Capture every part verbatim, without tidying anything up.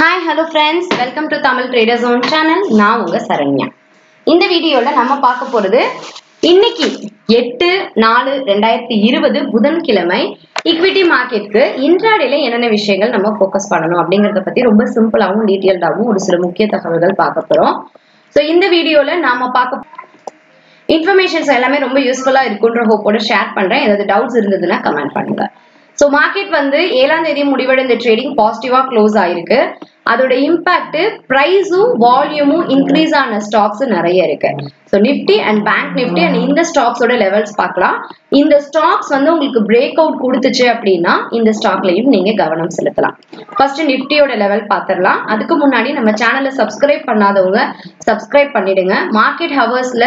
Hi, hello friends. Welcome to Tamil Traders Own Channel. நான் உங்க சரண்யா. இந்த வீடியோல நம்ம பார்க்க போறது இன்னைக்கு எட்டு நாலு ரெண்டாயிரத்தி இருபது புதன்கிழமை ஈக்விட்டி மார்க்கெட்க்கு இன்ட்ராடேல என்னென்ன விஷயங்கள் நம்ம ஃபோக்கஸ் பண்ணணும் அப்படிங்கறத பத்தி ரொம்ப சிம்பிளாகவும் டீட்டெயில்டாகவும் ஒரு சில முக்கிய தகவல்கள் பார்க்க போறோம். ஸோ இந்த வீடியோல நாம பார்க்க இன்ஃபர்மேஷன்ஸ் எல்லாமே ரொம்ப யூஸ்ஃபுல்லா இருக்குன்ற ஹோப்போட ஷேர் பண்றேன். ஏதாவது டவுட்ஸ் இருந்ததுன்னா கமெண்ட் பண்ணுங்க. ஸோ மார்க்கெட் வந்து ஏழாம் தேதி முடிவடைந்த ட்ரேடிங் பாசிட்டிவா க்ளோஸ் ஆயிருக்கு. அதோட இம்பாக்ட் பிரைஸும் வால்யூமும் இன்க்ரீஸ் ஆன ஸ்டாக்ஸ் நிறைய இருக்கு. So Nifty and bank Nifty and இந்த ஸ்டாக்ஸோட லெவல்ஸ் பார்க்கலாம். இந்த ஸ்டாக்ஸ் வந்து உங்களுக்கு பிரேக் அவுட் கொடுத்துச்சு அப்படின்னா இந்த ஸ்டாக்லையும் நீங்க கவனம் செலுத்தலாம். ஃபர்ஸ்ட் நிப்டியோட லெவல் பார்த்துடலாம். அதுக்கு முன்னாடி நம்ம சேனலை சப்ஸ்கிரைப் பண்ணாதவங்க சப்ஸ்கிரைப் பண்ணிடுங்க. மார்க்கெட் ஹவர்ஸ்ல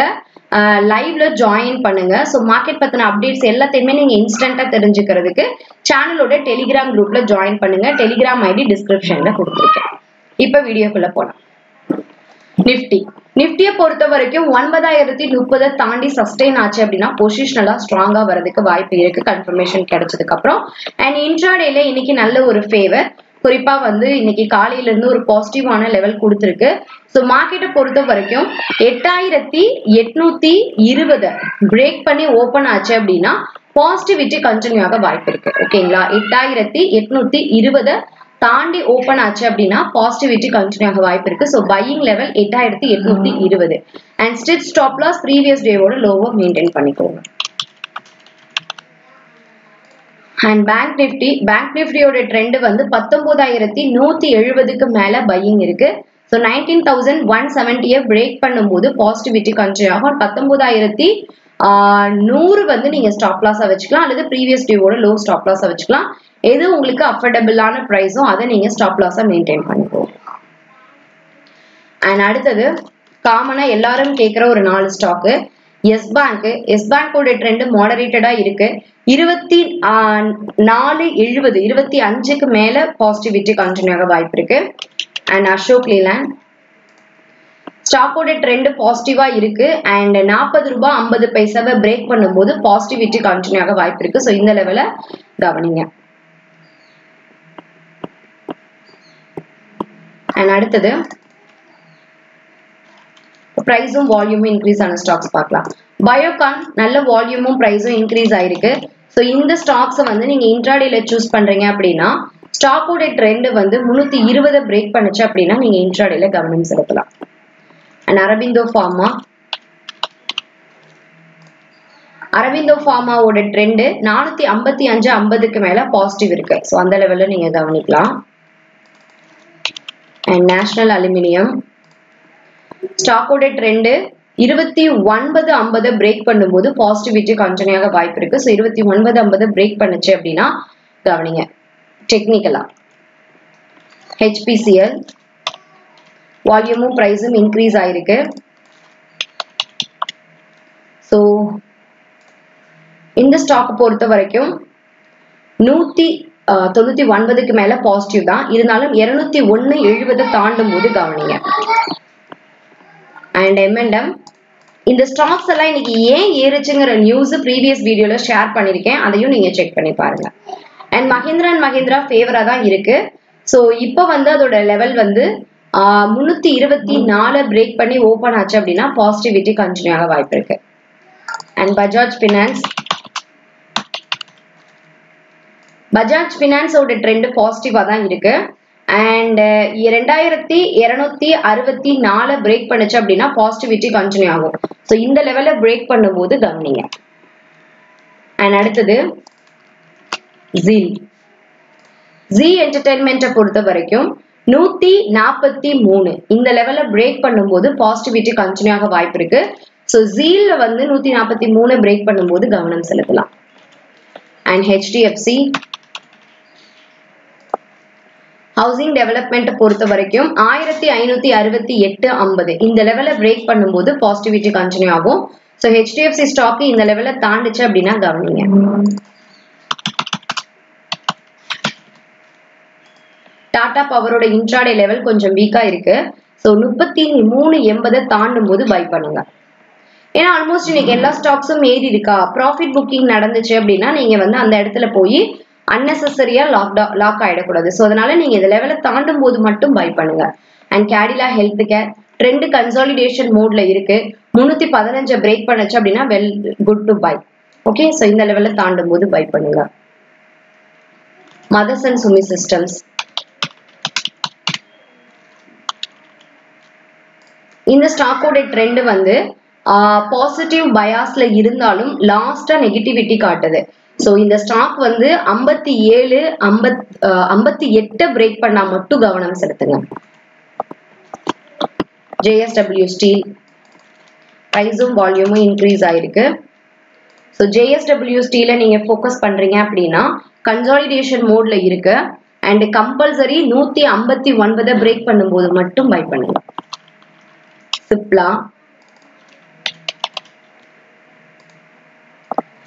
லைவ்ல ஜாயின் பண்ணுங்க. ஸோ மார்க்கெட் பத்தின அப்டேட்ஸ் எல்லாத்தையுமே நீங்க இன்ஸ்டன்டா தெரிஞ்சுக்கிறதுக்கு சேனலோட டெலிகிராம் குரூப்ல ஜாயின் பண்ணுங்க. டெலிகிராம் ஐடி டிஸ்கிரிப்ஷன்ல கொடுத்துருக்கேன். இப்ப வீடியோக்குள்ள போலாம். நிப்டி நிப்டியை பொறுத்த வரைக்கும் ஒன்பதாயிரத்தி முப்பதை தாண்டி சஸ்டெயின் ஆச்சு அப்படின்னா பொசிஷனலா ஸ்ட்ராங்கா வர்றதுக்கு வாய்ப்பு இருக்கு கன்ஃபர்மேஷன் கிடைச்சதுக்கு அப்புறம். அண்ட் இன்ட்ராடேல இன்னைக்கு நல்ல ஒரு ஃபேவர், குறிப்பா வந்து இன்னைக்கு காலையில இருந்து ஒரு பாசிட்டிவான லெவல் கொடுத்துருக்கு. ஸோ மார்க்கெட்டை பொறுத்த வரைக்கும் எட்டாயிரத்தி எட்நூத்தி இருபது பிரேக் பண்ணி ஓபன் ஆச்சு அப்படின்னா பாசிட்டிவிட்டி கண்டினியூ ஆக வாய்ப்பு இருக்கு. ஓகேங்களா, எட்டாயிரத்தி எட்நூத்தி இருபதை தாண்டி ஓபன் ஆச்சு அப்படின்னா பாசிட்டிவிட்டி கண்டினியூ ஆக வாய்ப்பு இருக்கு. ஸோ பையிங் லெவல் எட்டாயிரத்தி எட்நூத்தி இருபது அண்ட் ஸ்டிட் ஸ்டாப் லாஸ் ப்ரீவியஸ் டேவோட லோவா மெயின்டைன் பண்ணிக்கோங்க. அண்ட் பேங்க் நிப்டி பேங்க் நிப்டியோட ட்ரெண்ட் வந்து பத்தொன்பதாயிரத்தி நூத்தி எழுபதுக்கு மேல பையிங் இருக்கு. ஸோ நைன்டீன் தௌசண்ட் ஒன் செவன்டியை பிரேக் பண்ணும்போது பாசிட்டிவிட்டி கண்டினியூ ஆகும். பத்தொன்பதாயிரத்தி நூறு வந்து நீங்க ஸ்டாப் லாஸா வச்சுக்கலாம் அல்லது ப்ரீவியஸ் டேவோட லோ ஸ்டாப் லாஸா வச்சுக்கலாம். எது உங்களுக்கு அஃபோர்டபுளான ப்ரைஸும் அதை நீங்க ஸ்டாப் லாஸா மெயின்டைன் பண்ணிக்கோங்க. அண்ட் அடுத்தது காமனா எல்லாரும் கேட்குற ஒரு நாலு ஸ்டாக்கு, எஸ் பேங்க். எஸ் பேங்கோட ட்ரெண்ட் மாடரேட்டடா இருக்கு. இருபத்தி நாலு எழுபது இருபத்தி அஞ்சுக்கு மேல பாசிட்டிவிட்டி கண்டினியூ ஆக வாய்ப்பு இருக்கு. அண்ட் அசோக் லீலாண்ட் ஸ்டாக்கோட ட்ரெண்ட் பாசிட்டிவா இருக்கு. அண்ட் நாற்பது ரூபாய் ஐம்பது பைசாவை பிரேக் பண்ணும்போது பாசிட்டிவிட்டி கண்டினியூ ஆக வாய்ப்பு இருக்கு. ஸோ இந்த லெவல கவனிங்க. அண்ட் அடுத்தது பிரைஸும் வால்யூமும் இன்க்ரீஸ் ஆன ஸ்டாக்ஸ் பார்க்கலாம். பயோகான் நல்ல வால்யூமும் பிரைஸும் இன்க்ரீஸ் ஆயிருக்கு. ஸோ இந்த ஸ்டாக்ஸை வந்து நீங்க இன்ட்ராடேல சூஸ் பண்றீங்க அப்படின்னா ஸ்டாக்கோட ட்ரெண்ட் வந்து முன்னூத்தி இருபதை பிரேக் பண்ணுச்சு அப்படின்னா நீங்க இன்ட்ராடேல கவனம் செலுத்தலாம். அண்ட் அரபிந்தோ ஃபார்மா அரபிந்தோ ஃபார்மாவோட ட்ரெண்டு நானூத்தி ஐம்பத்தி அஞ்சு ஐம்பதுக்கு மேல பாசிட்டிவ் இருக்கு. ஸோ அந்த லெவல்ல நீங்க கவனிக்கலாம். அண்ட் நேஷனல் அலுமினியம் ஸ்டாக்கோட ட்ரெண்டு இருபத்தி ஒன்பது ஐம்பது பிரேக் பண்ணும்போது பாசிட்டிவிட்டி கண்டினியூ ஆக வாய்ப்பு இருக்கு. ஸோ இருபத்தி ஒன்பது ஐம்பது பிரேக் பண்ணுச்சு அப்படின்னா கவனிங்க. டெக்னிக்கலா ஹெச்பிசிஎல் வால்யூமும் பிரைஸும் இன்க்ரீஸ் ஆயிருக்கு. ஸோ இந்த ஸ்டாக் பொறுத்த வரைக்கும் நூத்தி தொண்ணூத்தி ஒன்பதுக்கு மேல பாசிட்டிவ் தான் இருந்தாலும் இருநூத்தி ஒன்னு எழுபதை தாண்டும் போது கவனிங்க. அண்ட் எம்என்எம் இந்த ஸ்டாக்ஸ் எல்லாம் இன்னைக்கு ஏன் ஏறுச்சுங்கிற நியூஸ் ப்ரீவியஸ் வீடியோல ஷேர் பண்ணிருக்கேன், அதையும் நீங்க செக் பண்ணி பாருங்க. அண்ட் மஹிந்திரா அண்ட் மஹிந்திரா ஃபேவரா தான் இருக்கு. ஸோ இப்போ வந்து அதோட லெவல் வந்து ஆஹ் முன்னூத்தி இருபத்தி நாலு பிரேக் பண்ணி ஓபன் ஆச்சு அப்படின்னா பாசிட்டிவிட்டி கண்டினியூ ஆக வாய்ப்பு இருக்கு. அண்ட் பஜாஜ் பினான்ஸ் பஜாஜ் பினான்ஸோட ட்ரெண்ட் பாசிட்டிவா தான் இருக்கு. அண்ட் இரண்டாயிரத்தி இருநூத்தி அறுபத்தி நாலு பிரேக் பண்ணுச்சு அப்படின்னா பாசிட்டிவிட்டி கண்டினியூ ஆகும். ஸோ இந்த லெவல்ல பிரேக் பண்ணும்போது கவனிங்க. அண்ட் அடுத்தது ஜி ஜி என்டர்டைன்மெண்ட்டை பொறுத்த வரைக்கும் நூத்தி நாற்பத்தி மூணு இந்த லெவல்ல பிரேக் பண்ணும்போது பாசிட்டிவிட்டி கண்டினியூ ஆக வாய்ப்பு இருக்கு. ஸோ ஜீல வந்து நூத்தி நாற்பத்தி மூணு பிரேக் பண்ணும்போது கவனம் செலுத்தலாம். அண்ட் ஹெச்டிஎஃப்சி ஹவுசிங் டெவலப்மெண்ட் பொறுத்த வரைக்கும் ஆயிரத்தி ஐநூத்தி அறுபத்தி எட்டு ஐம்பது இந்த லெவல பிரேக் பண்ணும்போது பாசிட்டிவிட்டி கண்டினியூ ஆகும். ஸோ ஹெச்டிஎஃப்சி ஸ்டாக் இந்த லெவல தாண்டிச்சு அப்படின்னா கவனிங்க. டாடா பவரோட இன்ட்ராடே லெவல் கொஞ்சம் வீக்கா இருக்கு. ஸோ முப்பத்தி மூணு எண்பதை தாண்டும் போது பை பண்ணுங்க. ஏன்னா ஆல்மோஸ்ட் இன்னைக்கு எல்லா ஸ்டாக்ஸும் ஏறி இருக்கா, ப்ராஃபிட் புக்கிங் நடந்துச்சு அப்படின்னா நீங்க வந்து அந்த இடத்துல போய் unnecessary-ஆ lock ஆயிடக்கூடாது. ஸோ அதனால நீங்க இந்த லெவலை தாண்டும் போது மட்டும் பை பண்ணுங்க. And Cadila health care trend consolidation மோட்ல இருக்கு. முன்னூத்தி பதினஞ்சு பிரேக் பண்ணுச்சு அப்படின்னா well good to buy. Okay, so இந்த லெவலில் தாண்டும் போது பை பண்ணுங்க. மதர்ஸ் அண்ட் சுமி சிஸ்டம்ஸ், இந்த ஸ்டாக்கோட ட்ரெண்ட் வந்து பாசிட்டிவ் பயாஸ்ல இருந்தாலும் லாஸ்டா நெகட்டிவிட்டி காட்டுது. ஸோ இந்த ஸ்டாக் வந்து ஐம்பத்தி ஏழு ஐம்பத் ஐம்பத்தி எட்டை பிரேக் பண்ணா மட்டும் கவனம் செலுத்துங்க. J S W Steel பிரைஸும் வால்யூமும் இன்க்ரீஸ் ஆயிருக்கு. So J S W Steel நீங்க ஃபோக்கஸ் பண்றீங்க அப்படின்னா கன்சாலிடேஷன் மோட்ல இருக்கு. அண்ட் கம்பல்சரி நூத்தி ஐம்பத்தி ஒன்பதை பிரேக் பண்ணும் போது மட்டும் பை பண்ணுங்க. சிப்லா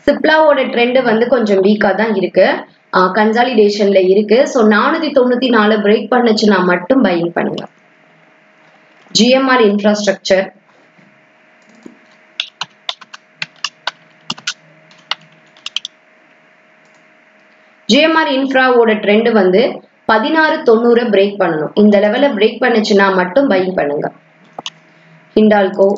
சிப்லாவோட ட்ரெண்ட் வந்து கொஞ்சம் வீக்கா தான் இருக்கு, கன்சாலிடேஷன்ல இருக்கு. ஸோ நானூத்தி தொண்ணூத்தி நாலு பிரேக் பண்ணுச்சுன்னா மட்டும் பையிங் பண்ணுங்க. G M R infrastructure, G M R இன்ஃப்ராவோட ட்ரெண்ட் வந்து பதினாறு தொண்ணூறு பிரேக் பண்ணணும். இந்த லெவல பிரேக் பண்ணுச்சுன்னா மட்டும் பையிங் பண்ணுங்க. ஹிண்டால்கோ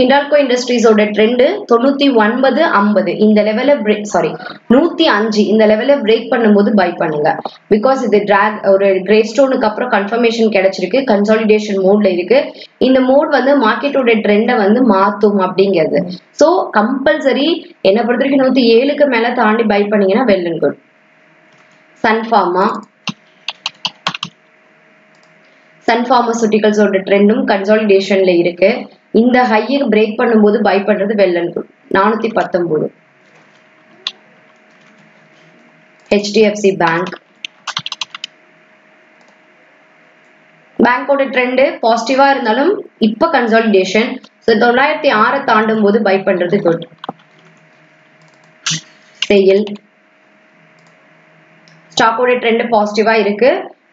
ஹிண்டால்கோ இண்டஸ்ட்ரீஸோட ட்ரெண்டு தொண்ணூத்தி ஒன்பது ஐம்பது இந்த லெவல பிரேக் சாரி நூத்தி அஞ்சு இந்த லெவல பிரேக் பண்ணும்போது பை பண்ணுங்க. பிகாஸ் இது டிராக் ஒரு கிரே ஸ்டோனுக்கு அப்புறம் கன்ஃபர்மேஷன் கிடைச்சிருக்கு, கன்சாலிடேஷன் மோட்ல இருக்கு. இந்த மோட் வந்து மார்க்கெட்டோட ட்ரெண்டை வந்து மாத்தும் அப்படிங்கிறது. ஸோ கம்பல்சரி என்ன பொறுத்த வரைக்கும் நூத்தி ஏழுக்கு மேல தாண்டி பை பண்ணீங்கன்னா well and good. Sun Pharma Sun பார்மசூட்டிகல்ஸோட ட்ரெண்டும் கன்சாலிடேஷன்ல இருக்கு. இந்த ஹையை பிரேக் பண்ணும்போது பை பண்றது வெல் அண்ட் குட். நானூத்தி பத்தொன்பது. H D F C Bank பேங்கோட ட்ரெண்டு பாசிட்டிவா இருந்தாலும் இப்ப கன்சாலிடேஷன். ஸோ தொள்ளாயிரத்தி ஆறை தாண்டும் போது பை பண்றது குட். சேல் ஸ்டாக்கோட ட்ரெண்டு பாசிட்டிவா இருக்கு.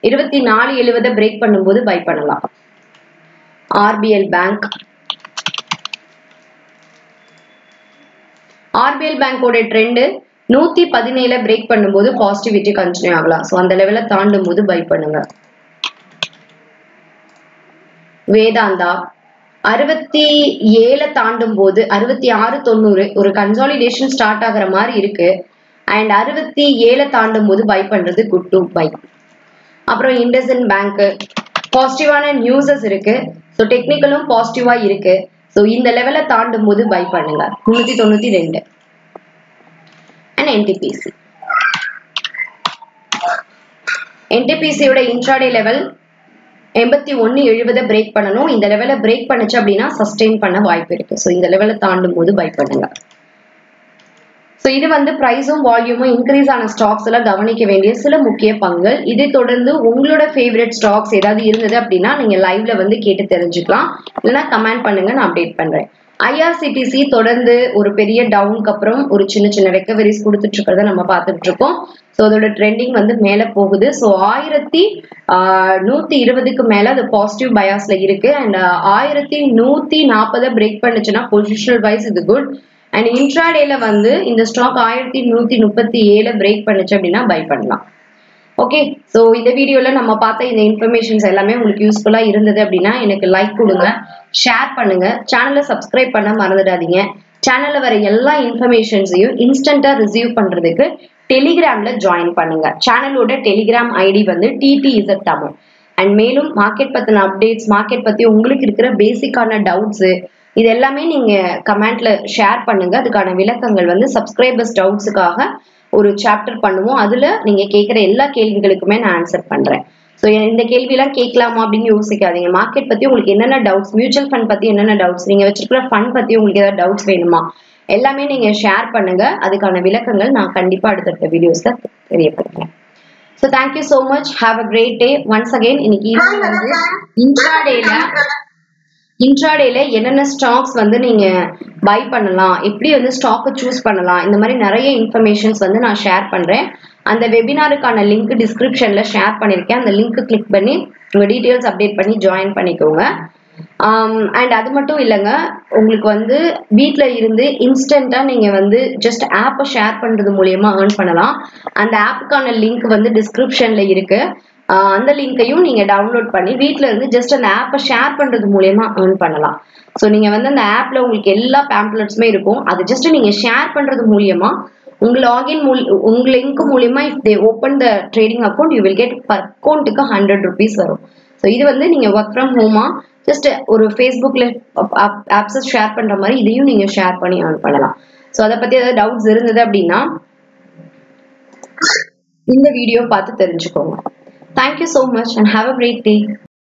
இருபத்தி நாலு எழுபதை பிரேக் பண்ணும்போது பை பண்ணலாம். R B L Bank R B L பேங்கோட ட்ரெண்டு நூத்தி பதினேழு பிரேக் பண்ணும்போது பாசிட்டிவிட்டி கண்டினியூ ஆகலாம். ஸோ அந்த லெவலை தாண்டும் போது பை பண்ணுங்க. வேதாந்தா அறுபத்தி ஏழை தாண்டும் போது அறுபத்தி ஆறு தொண்ணூறு ஒரு கன்சாலிடேஷன் ஸ்டார்ட் ஆகிற மாதிரி இருக்கு. அண்ட் அறுபத்தி ஏழை தாண்டும் போது பை பண்றது குட் டு பை. அப்புறம் இண்டஸ்இன் பேங்க் பாசிட்டிவான நியூஸஸ் இருக்கு. ஸோ டெக்னிக்கலும் பாசிட்டிவா இருக்கு. ஸோ இந்த லெவலை தாண்டும் போது பை பண்ணுங்க. முன்னூத்தி தொண்ணூத்தி ரெண்டு. And N T P C N T P C யோட இன்ட்ராடே லெவல் எண்பத்தி ஒன்னு எழுபதை பிரேக் பண்ணணும். இந்த லெவலை பிரேக் பண்ணுச்சு அப்படின்னா சஸ்டெயின் பண்ண வாய்ப்பு இருக்கு. ஸோ இந்த லெவலை தாண்டும் போது பை பண்ணுங்க. ஸோ இது வந்து ப்ரைஸும் வால்யூமும் இன்க்ரீஸ் ஆன ஸ்டாக்ஸ் எல்லாம் கவனிக்க வேண்டிய சில முக்கிய பங்குகள். இதை தொடர்ந்து உங்களோட ஃபேவரட் ஸ்டாக்ஸ் ஏதாவது இருந்தது அப்படின்னா நீங்க லைவ்ல வந்து கேட்டு தெரிஞ்சுக்கலாம். இல்லைன்னா கமெண்ட் பண்ணுங்க, நான் அப்டேட் பண்றேன். I R C T C தொடர்ந்து ஒரு பெரிய டவுனுக்கு அப்புறம் ஒரு சின்ன சின்ன ரெக்கவரிஸ் கொடுத்துட்டு இருக்கிறத நம்ம பார்த்துட்டு இருக்கோம். ஸோ அதோட ட்ரெண்டிங் வந்து மேலே போகுது. ஸோ ஆயிரத்தி நூத்தி இருபதுக்கு மேலே அது பாசிட்டிவ் பயாஸ்ல இருக்கு. அண்ட் ஆயிரத்தி நூத்தி நாற்பதை பிரேக் பண்ணுச்சுன்னா பொசிஷனல் வைஸ் இது குட். அண்ட் இன்ட்ராடேல வந்து இந்த ஸ்டாக் ஆயிரத்தி நூத்தி முப்பத்தி ஏழு பிரேக் பண்ணுச்சு அப்படின்னா பை பண்ணலாம். ஓகே, ஸோ இந்த வீடியோல நம்ம பார்த்த இந்த இன்ஃபர்மேஷன்ஸ் எல்லாமே உங்களுக்கு யூஸ்ஃபுல்லா இருந்தது அப்படின்னா எனக்கு லைக் கொடுங்க, ஷேர் பண்ணுங்க, சேனலை சப்ஸ்கிரைப் பண்ண மறந்துடாதீங்க. சேனல்ல வர எல்லா இன்ஃபர்மேஷன்ஸையும் இன்ஸ்டன்டா ரிசீவ் பண்றதுக்கு டெலிகிராம்ல ஜாயின் பண்ணுங்க. சேனலோட டெலிகிராம் ஐடி வந்து T T Z Tamil. And மேலும் மார்க்கெட் பத்தின அப்டேட்ஸ், மார்க்கெட் பத்தி உங்களுக்கு இருக்கிற பேசிக்கான டவுட்ஸ் இது எல்லாமே நீங்க கமெண்ட்ல ஷேர் பண்ணுங்க. அதுக்கான விளக்கங்கள் வந்து சப்ஸ்கிரைபர்ஸ் டவுட்ஸுக்காக ஒரு சாப்டர் பண்ணுவோம். அதுல நீங்க கேட்குற எல்லா கேள்விகளுக்குமே நான் ஆன்சர் பண்றேன். ஸோ இந்த கேள்வியெல்லாம் கேட்கலாமா அப்படின்னு யோசிக்காதீங்க. மார்க்கெட் பத்தி உங்களுக்கு என்னென்ன டவுட்ஸ், மியூச்சுவல் ஃபண்ட் பத்தி என்னென்ன டவுட்ஸ், நீங்க வச்சிருக்கிற ஃபண்ட் பத்தி உங்களுக்கு ஏதாவது டவுட்ஸ் வேணுமா எல்லாமே நீங்க ஷேர் பண்ணுங்க. அதுக்கான விளக்கங்கள் நான் கண்டிப்பா அடுத்தடுத்த வீடியோஸ்ல தெரியப்படுத்துறேன். So thank you so much. Have a great day. Once again இன்னைக்கு வந்து இன்ட்ராடேல இன்ட்ராடேல என்னென்ன ஸ்டாக்ஸ் வந்து நீங்க பை பண்ணலாம், எப்படி வந்து ஸ்டாக்கை சூஸ் பண்ணலாம், இந்த மாதிரி நிறைய இன்ஃபர்மேஷன்ஸ் வந்து நான் ஷேர் பண்றேன். அந்த வெபினாருக்கான லிங்க் டிஸ்கிரிப்ஷன்ல ஷேர் பண்ணிருக்கேன். அந்த லிங்க் கிளிக் பண்ணி உங்க டீடைல்ஸ் அப்டேட் பண்ணி ஜாயின் பண்ணிக்கோங்க. அண்ட் அது மட்டும் இல்லைங்க, உங்களுக்கு வந்து வீட்டில் இருந்து இன்ஸ்டண்ட்டாக நீங்கள் வந்து ஜஸ்ட் ஆப்பை ஷேர் பண்ணுறது மூலியமாக ஏர்ன் பண்ணலாம். அந்த ஆப்புக்கான லிங்க் வந்து டிஸ்கிரிப்ஷனில் இருக்குது. அந்த லிங்கையும் நீங்கள் டவுன்லோட் பண்ணி வீட்டில் இருந்து ஜஸ்ட் அந்த ஆப்பை ஷேர் பண்ணுறது மூலயமா ஏர்ன் பண்ணலாம். ஸோ நீங்கள் வந்து அந்த ஆப்பில் உங்களுக்கு எல்லா பேம்ப்ளெட்ஸுமே இருக்கும். அது ஜஸ்ட் நீங்கள் ஷேர் பண்ணுறது மூலியமா உங்கள் லாகின் மூல் உங்கள் லிங்க் மூலியமா if they open the trading account you will get per அக்கௌண்ட்டுக்கு ஹண்ட்ரட் ருபீஸ் வரும். ஸோ இது வந்து நீங்கள் ஒர்க் ஃப்ரம் ஹோமா ஜஸ்ட் ஒரு ஃபேஸ்புக்கில் ஆப்ஸை ஷேர் பண்ணுற மாதிரி இதையும் நீங்கள் ஷேர் பண்ணி ஏர்ன் பண்ணலாம். ஸோ அதை பற்றி ஏதாவது டவுட்ஸ் இருந்தது அப்படின்னா இந்த வீடியோ பார்த்து தெரிஞ்சுக்கோங்க. Thank you so much and have a great day.